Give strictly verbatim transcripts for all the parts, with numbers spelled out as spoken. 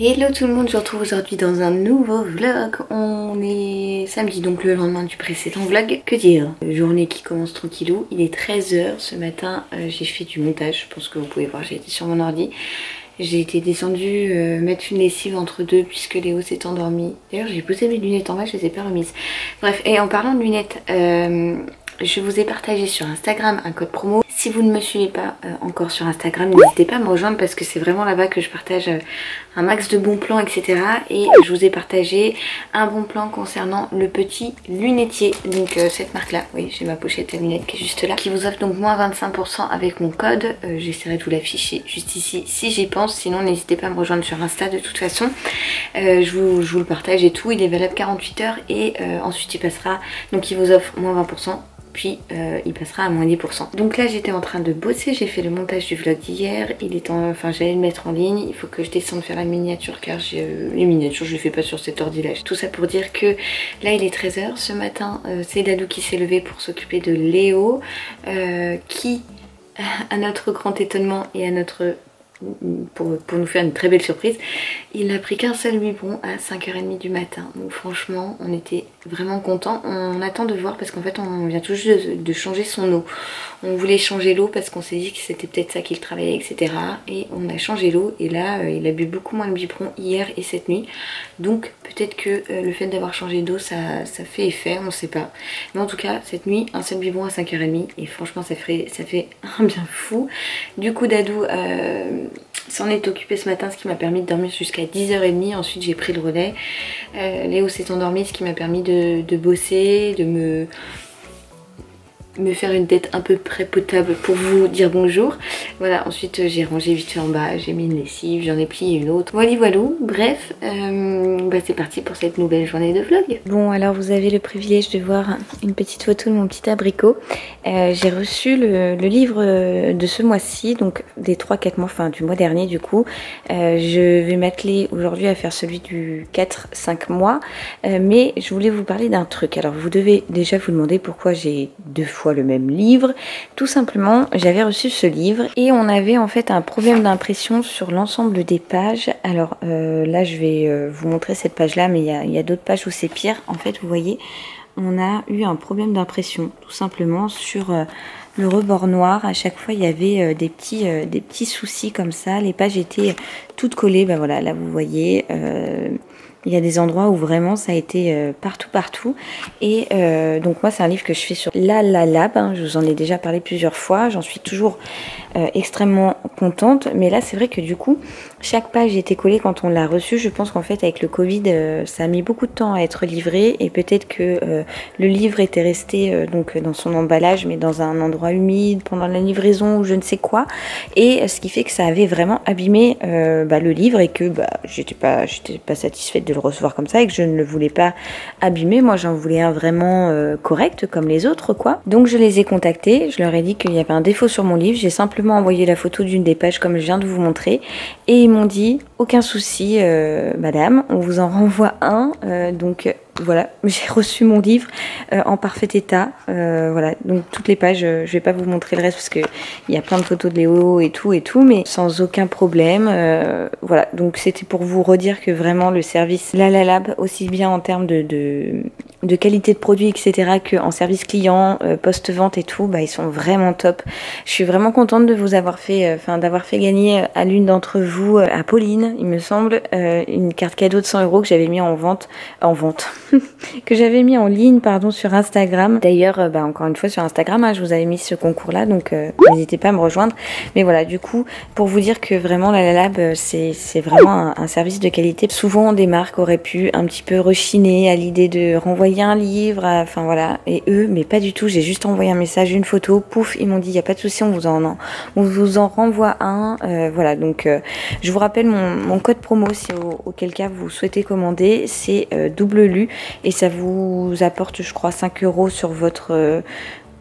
Hello tout le monde, je vous retrouve aujourd'hui dans un nouveau vlog. On est samedi, donc le lendemain du précédent vlog. Que dire? Journée qui commence tranquillou, il est treize heures. Ce matin, euh, j'ai fait du montage, je pense que vous pouvez voir, j'ai été sur mon ordi. J'ai été descendue euh, mettre une lessive entre deux puisque Léo s'est endormi. D'ailleurs, j'ai posé mes lunettes en bas, je les ai pas remises. Bref, et en parlant de lunettes, euh, je vous ai partagé sur Instagram un code promo. Si vous ne me suivez pas euh, encore sur Instagram, n'hésitez pas à me rejoindre parce que c'est vraiment là-bas que je partage euh, un max de bons plans, et cetera. Et je vous ai partagé un bon plan concernant le petit lunetier. Donc euh, cette marque-là, oui, j'ai ma pochette à lunettes qui est juste là. Qui vous offre donc moins vingt-cinq pour cent avec mon code. Euh, J'essaierai de vous l'afficher juste ici si j'y pense. Sinon, n'hésitez pas à me rejoindre sur Insta de toute façon. Euh, je, vous, je vous le partage et tout. Il est valable quarante-huit heures et euh, ensuite il passera. Donc il vous offre moins vingt pour cent. Puis euh, il passera à moins dix pour cent. Donc là j'étais en train de bosser, j'ai fait le montage du vlog d'hier. Il est en... Enfin j'allais le mettre en ligne. Il faut que je descende faire la miniature car j'ai euh, les miniatures je les fais pas sur cet ordi là. Tout ça pour dire que là il est treize heures. Ce matin euh, c'est Dadoo qui s'est levé pour s'occuper de Léo. Euh, qui à notre grand étonnement et à notre... Pour, pour nous faire une très belle surprise, il n'a pris qu'un seul biberon à cinq heures trente du matin. Donc franchement on était vraiment contents. On attend de voir parce qu'en fait on vient tout juste de, de changer son eau. On voulait changer l'eau parce qu'on s'est dit que c'était peut-être ça qu'il travaillait, etc. Et on a changé l'eau et là euh, il a bu beaucoup moins de biberon hier et cette nuit. Donc peut-être que euh, le fait d'avoir changé d'eau ça, ça fait effet, on ne sait pas. Mais en tout cas cette nuit un seul biberon à cinq heures trente. Et franchement ça, ferait, ça fait un bien fou. Du coup Dadoo euh, s'en est occupé ce matin, ce qui m'a permis de dormir jusqu'à dix heures trente. Ensuite j'ai pris le relais. euh, Léo s'est endormi, ce qui m'a permis de, de bosser, de me, me faire une tête un peu prépotable pour vous dire bonjour. Voilà, ensuite j'ai rangé vite fait en bas, j'ai mis une lessive, j'en ai plié une autre. Voilà, voilà. Bref, euh, bah c'est parti pour cette nouvelle journée de vlog. Bon, alors vous avez le privilège de voir une petite photo de mon petit abricot. Euh, j'ai reçu le, le livre de ce mois-ci, donc des trois quatre mois, enfin du mois dernier du coup. Euh, je vais m'atteler aujourd'hui à faire celui du quatre cinq mois. Euh, mais je voulais vous parler d'un truc. Alors vous devez déjà vous demander pourquoi j'ai deux fois le même livre. Tout simplement j'avais reçu ce livre et on avait en fait un problème d'impression sur l'ensemble des pages. Alors euh, là je vais euh, vous montrer cette page là, mais il y, y a d'autres pages où c'est pire. En fait vous voyez on a eu un problème d'impression tout simplement sur euh, le rebord noir. À chaque fois il y avait euh, des, petits, euh, des petits soucis comme ça, les pages étaient toutes collées. Ben voilà, là vous voyez euh, il y a des endroits où vraiment ça a été partout partout. Et euh, donc moi c'est un livre que je fais sur Lalalab, hein, je vous en ai déjà parlé plusieurs fois, j'en suis toujours euh, extrêmement contente. Mais là c'est vrai que du coup chaque page était collée quand on l'a reçue. Je pense qu'en fait avec le Covid euh, ça a mis beaucoup de temps à être livré et peut-être que euh, le livre était resté euh, donc dans son emballage mais dans un endroit humide pendant la livraison ou je ne sais quoi. Et ce qui fait que ça avait vraiment abîmé euh, bah, le livre et que bah, j'étais pas, j'étais pas satisfaite de le recevoir comme ça et que je ne le voulais pas abîmer. Moi j'en voulais un vraiment euh, correct comme les autres quoi. Donc je les ai contactés, je leur ai dit qu'il y avait un défaut sur mon livre, j'ai simplement envoyé la photo d'une des pages comme je viens de vous montrer et ils m'ont dit aucun souci euh, madame, on vous en renvoie un. euh, donc voilà, j'ai reçu mon livre euh, en parfait état. Euh, voilà, donc toutes les pages, euh, je vais pas vous montrer le reste parce que il y a plein de photos de Léo et tout et tout, mais sans aucun problème. Euh, voilà, donc c'était pour vous redire que vraiment le service Lalalab, aussi bien en termes de, de, de qualité de produit, et cetera, que en service client, euh, post-vente et tout, bah ils sont vraiment top. Je suis vraiment contente de vous avoir fait, enfin euh, d'avoir fait gagner à l'une d'entre vous, euh, à Pauline, il me semble, euh, une carte cadeau de cent euros que j'avais mis en vente, en vente. que j'avais mis en ligne pardon sur Instagram. D'ailleurs bah, encore une fois sur Instagram hein, je vous avais mis ce concours là, donc euh, n'hésitez pas à me rejoindre. Mais voilà, du coup pour vous dire que vraiment Lalalab c'est vraiment un, un service de qualité. Souvent des marques auraient pu un petit peu rechiner à l'idée de renvoyer un livre, enfin voilà, et eux mais pas du tout. J'ai juste envoyé un message, une photo, pouf, ils m'ont dit il n'y a pas de souci, on vous en on vous en renvoie un. euh, voilà, donc euh, je vous rappelle mon, mon code promo si au, auquel cas vous souhaitez commander, c'est euh, double lu. Et ça vous apporte, je crois, cinq euros sur votre euh,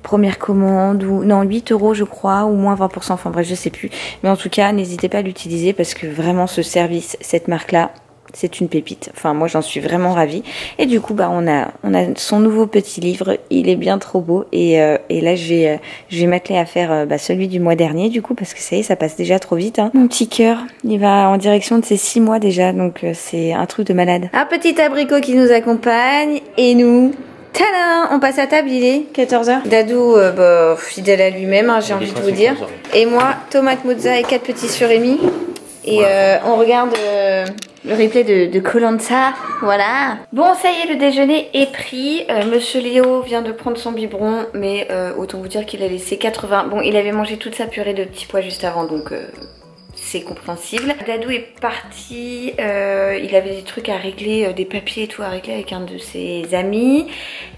première commande, ou non, huit euros, je crois, ou moins vingt pour cent. Enfin bref, je sais plus. Mais en tout cas, n'hésitez pas à l'utiliser parce que vraiment, ce service, cette marque-là, c'est une pépite. Enfin, moi, j'en suis vraiment ravie. Et du coup, bah, on a, on a son nouveau petit livre. Il est bien trop beau. Et, euh, et là, je vais, euh, je vais m'atteler à faire euh, bah, celui du mois dernier, du coup, parce que ça y est, ça passe déjà trop vite. Hein. Mon petit cœur, il va en direction de ses six mois déjà. Donc, euh, c'est un truc de malade. Un petit abricot qui nous accompagne. Et nous... Tadam, on passe à table, il est quatorze heures. Dadoo, euh, bah, fidèle à lui-même, hein, j'ai envie de vous dire. Et moi, tomate mozza et quatre petits surimi. Et voilà. euh, on regarde euh, le replay de, de Koh-Lanta, voilà. Bon, ça y est, le déjeuner est pris. Euh, Monsieur Léo vient de prendre son biberon, mais euh, autant vous dire qu'il a laissé quatre-vingts. Bon, il avait mangé toute sa purée de petits pois juste avant, donc... Euh... c'est compréhensible. Dadoo est parti, euh, il avait des trucs à régler, euh, des papiers et tout à régler avec un de ses amis.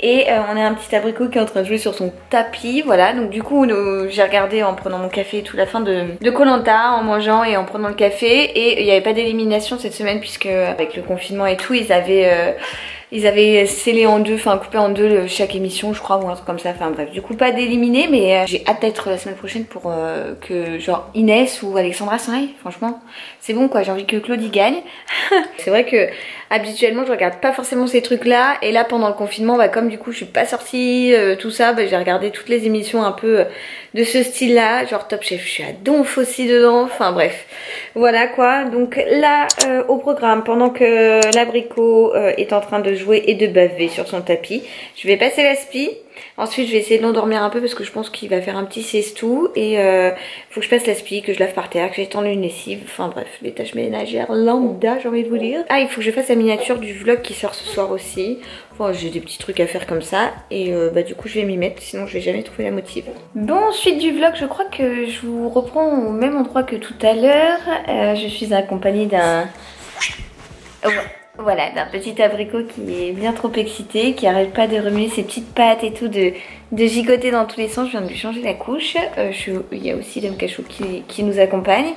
Et euh, on a un petit abricot qui est en train de jouer sur son tapis, voilà. Donc du coup, j'ai regardé en prenant mon café toute la fin de, de Koh-Lanta, en mangeant et en prenant le café. Et il n'y avait pas d'élimination cette semaine puisque avec le confinement et tout, ils avaient... Euh, Ils avaient scellé en deux, enfin coupé en deux chaque émission, je crois, ou un truc comme ça. Enfin bref, du coup pas d'éliminer, mais euh, j'ai hâte d'être la semaine prochaine pour euh, que genre Inès ou Alexandra s'en aille. Franchement, c'est bon quoi, j'ai envie que Claudie gagne. C'est vrai que habituellement je regarde pas forcément ces trucs-là. Et là pendant le confinement, bah, comme du coup je suis pas sortie, euh, tout ça, bah, j'ai regardé toutes les émissions un peu euh, de ce style-là. Genre Top Chef, je suis à donf aussi dedans, enfin bref. Voilà quoi, donc là euh, au programme, pendant que l'abricot euh, est en train de jouer et de baver sur son tapis. Je vais passer l'aspi. Ensuite, je vais essayer de l'endormir un peu parce que je pense qu'il va faire un petit siestou. Et euh, faut que je passe l'aspi, que je lave par terre, que j'étende une lessive. Enfin bref, les tâches ménagères lambda, j'ai envie de vous dire. Ah, il faut que je fasse la miniature du vlog qui sort ce soir aussi. Enfin, j'ai des petits trucs à faire comme ça. Et euh, bah du coup, je vais m'y mettre. Sinon, je vais jamais trouver la motive. Bon, suite du vlog, je crois que je vous reprends au même endroit que tout à l'heure. Euh, je suis accompagnée d'un... Oh. Voilà, d'un petit abricot qui est bien trop excité, qui n'arrête pas de remuer ses petites pattes et tout, de, de gigoter dans tous les sens. Je viens de lui changer la couche. Euh, je suis, il y a aussi Dame Cachou qui, qui nous accompagne.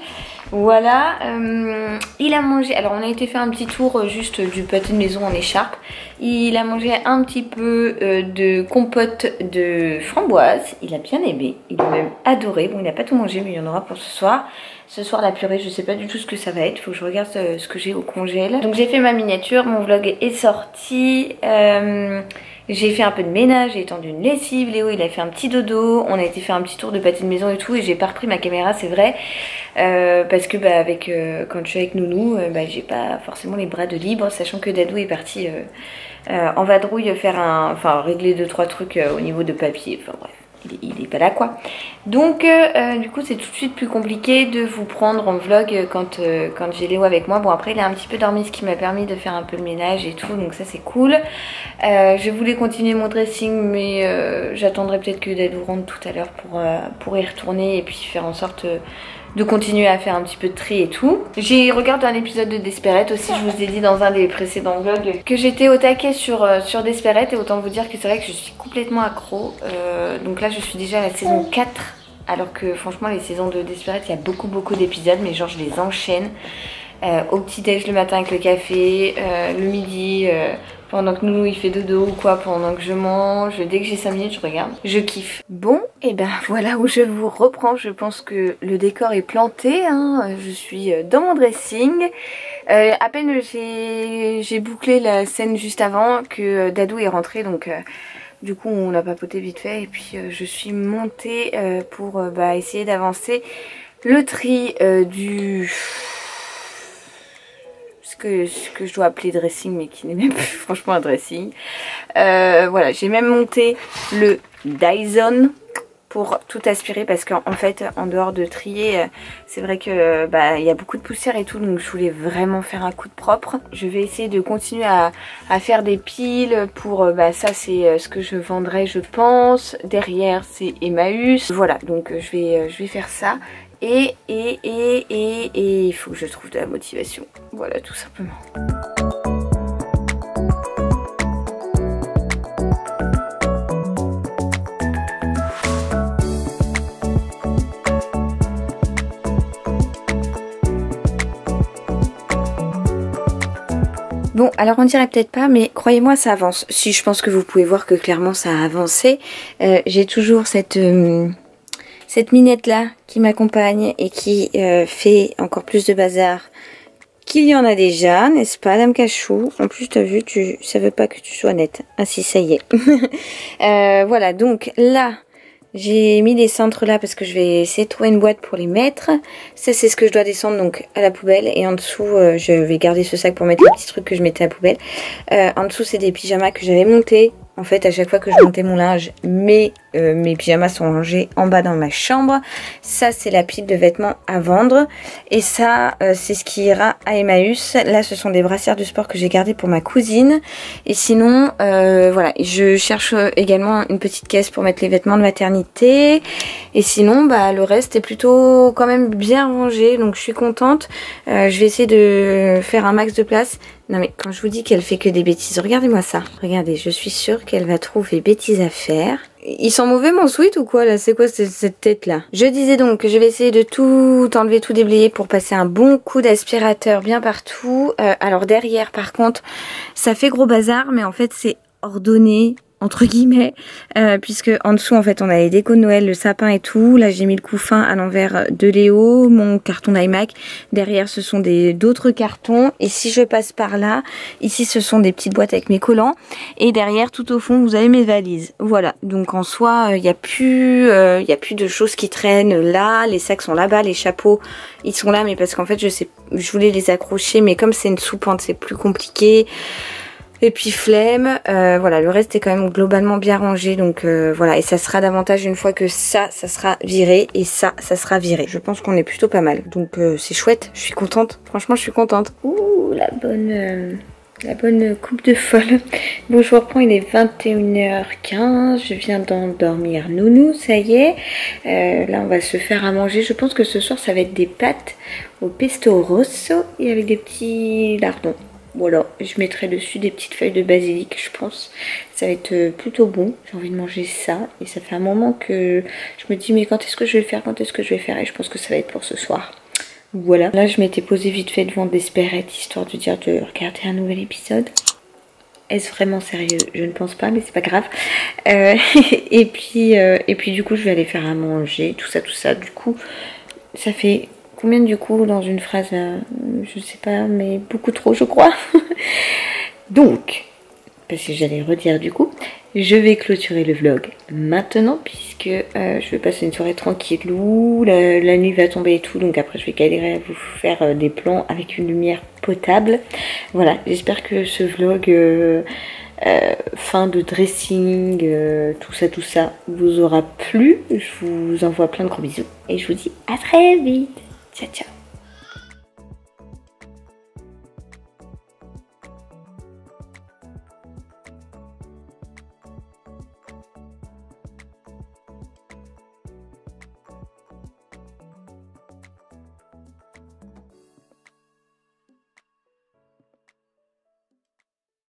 Voilà, euh, il a mangé... Alors, on a été faire un petit tour juste du pâté de maison en écharpe. Il a mangé un petit peu euh, de compote de framboise. Il a bien aimé, il a même adoré. Bon, il n'a pas tout mangé, mais il y en aura pour ce soir. Ce soir la purée, je sais pas du tout ce que ça va être, faut que je regarde ce, ce que j'ai au congèle. Donc j'ai fait ma miniature, mon vlog est sorti, euh, j'ai fait un peu de ménage, j'ai étendu une lessive, Léo il a fait un petit dodo, on a été faire un petit tour de pâté de maison et tout, et j'ai pas repris ma caméra, c'est vrai, euh, parce que bah, avec, euh, quand je suis avec Nounou, euh, bah, j'ai pas forcément les bras de libre, sachant que Dadoo est parti euh, euh, en vadrouille faire un, enfin régler deux trois trucs euh, au niveau de papier, enfin bref. Il n'est pas là quoi. Donc euh, du coup c'est tout de suite plus compliqué de vous prendre en vlog quand, euh, quand j'ai Léo avec moi. Bon après il a un petit peu dormi, ce qui m'a permis de faire un peu le ménage et tout, donc ça c'est cool. euh, Je voulais continuer mon dressing, mais euh, j'attendrai peut-être que Dadoo rentre tout à l'heure pour, euh, pour y retourner et puis faire en sorte euh, de continuer à faire un petit peu de tri et tout. J'ai regardé un épisode de Despérette aussi, je vous ai dit dans un des précédents vlogs que j'étais au taquet sur, euh, sur Despérette, et autant vous dire que c'est vrai que je suis complètement accro. Euh, donc là je suis déjà à la saison quatre, alors que franchement les saisons de Despérette, il y a beaucoup beaucoup d'épisodes, mais genre je les enchaîne. Euh, au petit déj le matin avec le café, euh, le midi, euh, pendant que Nounou il fait dodo ou quoi, pendant que je mange, dès que j'ai cinq minutes je regarde, je kiffe. Bon, et ben voilà où je vous reprends, je pense que le décor est planté, hein. Je suis dans mon dressing, euh, à peine j'ai bouclé la scène juste avant que Dadoo est rentré, donc... Euh, Du coup on a papoté vite fait et puis euh, je suis montée euh, pour euh, bah, essayer d'avancer le tri euh, du... Ce que, ce que je dois appeler dressing, mais qui n'est même plus franchement un dressing. Euh, voilà, j'ai même monté le Dyson pour tout aspirer, parce qu'en fait en dehors de trier, c'est vrai que bah, y a beaucoup de poussière et tout, donc je voulais vraiment faire un coup de propre. Je vais essayer de continuer à, à faire des piles pour bah, ça c'est ce que je vendrai je pense, derrière c'est Emmaüs, voilà, donc je vais, je vais faire ça. Et et et et et il faut que je trouve de la motivation, voilà, tout simplement. Bon, alors on dirait peut-être pas, mais croyez-moi, ça avance. Si, je pense que vous pouvez voir que clairement ça a avancé. Euh, j'ai toujours cette, euh, cette minette là qui m'accompagne et qui euh, fait encore plus de bazar qu'il y en a déjà, n'est-ce pas, Dame Cachou? En plus, t'as vu, tu, ça veut pas que tu sois nette. Ah si, ça y est. euh, voilà, donc là, j'ai mis les cintres là parce que je vais essayer de trouver une boîte pour les mettre. Ça, c'est ce que je dois descendre donc à la poubelle. Et en dessous, euh, je vais garder ce sac pour mettre les petits trucs que je mettais à la poubelle. Euh, en dessous, c'est des pyjamas que j'avais montés. En fait, à chaque fois que je montais mon linge, mes, euh, mes pyjamas sont rangés en bas dans ma chambre. Ça, c'est la pile de vêtements à vendre. Et ça, euh, c'est ce qui ira à Emmaüs. Là, ce sont des brassières de sport que j'ai gardées pour ma cousine. Et sinon, euh, voilà, je cherche également une petite caisse pour mettre les vêtements de maternité. Et sinon, bah, le reste est plutôt quand même bien rangé. Donc, je suis contente. Euh, je vais essayer de faire un max de place. Non mais quand je vous dis qu'elle fait que des bêtises, regardez-moi ça. Regardez, je suis sûre qu'elle va trouver bêtises à faire. Ils sont mauvais mon sweat ou quoi là? C'est quoi cette tête là? Je disais donc que je vais essayer de tout enlever, tout déblayer pour passer un bon coup d'aspirateur bien partout. Euh, alors derrière par contre, ça fait gros bazar mais en fait c'est ordonné. Entre guillemets, euh, puisque en dessous en fait on a les décos de Noël, le sapin et tout. Là j'ai mis le couffin à l'envers de Léo, mon carton d'iMac. Derrière ce sont des d'autres cartons. Et si je passe par là, ici ce sont des petites boîtes avec mes collants. Et derrière tout au fond vous avez mes valises. Voilà, donc en soi il euh, n'y a plus, il euh, y a plus de choses qui traînent là. Les sacs sont là-bas, les chapeaux ils sont là, mais parce qu'en fait je sais, je voulais les accrocher, mais comme c'est une soupente c'est plus compliqué. Et puis flemme, euh, voilà, le reste est quand même globalement bien rangé, donc euh, voilà, et ça sera davantage une fois que ça, ça sera viré, et ça, ça sera viré. Je pense qu'on est plutôt pas mal, donc euh, c'est chouette, je suis contente, franchement je suis contente. Ouh, la bonne, euh, la bonne coupe de folle. Bon, je vous reprends, il est vingt et une heures quinze, je viens d'endormir Nounou, ça y est. Euh, là, on va se faire à manger, je pense que ce soir, ça va être des pâtes au pesto rosso, et avec des petits lardons. Voilà, je mettrai dessus des petites feuilles de basilic, je pense. Ça va être plutôt bon. J'ai envie de manger ça. Et ça fait un moment que je me dis, mais quand est-ce que je vais le faire? Quand est-ce que je vais le faire? Et je pense que ça va être pour ce soir. Voilà. Là, je m'étais posée vite fait devant Despérette, histoire de dire de regarder un nouvel épisode. Est-ce vraiment sérieux? Je ne pense pas, mais c'est pas grave. Euh, et, puis, euh, et puis, du coup, je vais aller faire à manger, tout ça, tout ça. Du coup, ça fait... Combien du coup dans une phrase, euh, je sais pas, mais beaucoup trop je crois. Donc, parce que j'allais redire du coup, je vais clôturer le vlog maintenant puisque euh, je vais passer une soirée tranquille où la, la nuit va tomber et tout. Donc après je vais galérer à vous faire euh, des plans avec une lumière potable. Voilà, j'espère que ce vlog... Euh, Euh, fin de dressing, euh, tout ça, tout ça, vous aura plu. Je vous envoie plein de gros bisous et je vous dis à très vite. Ciao, ciao.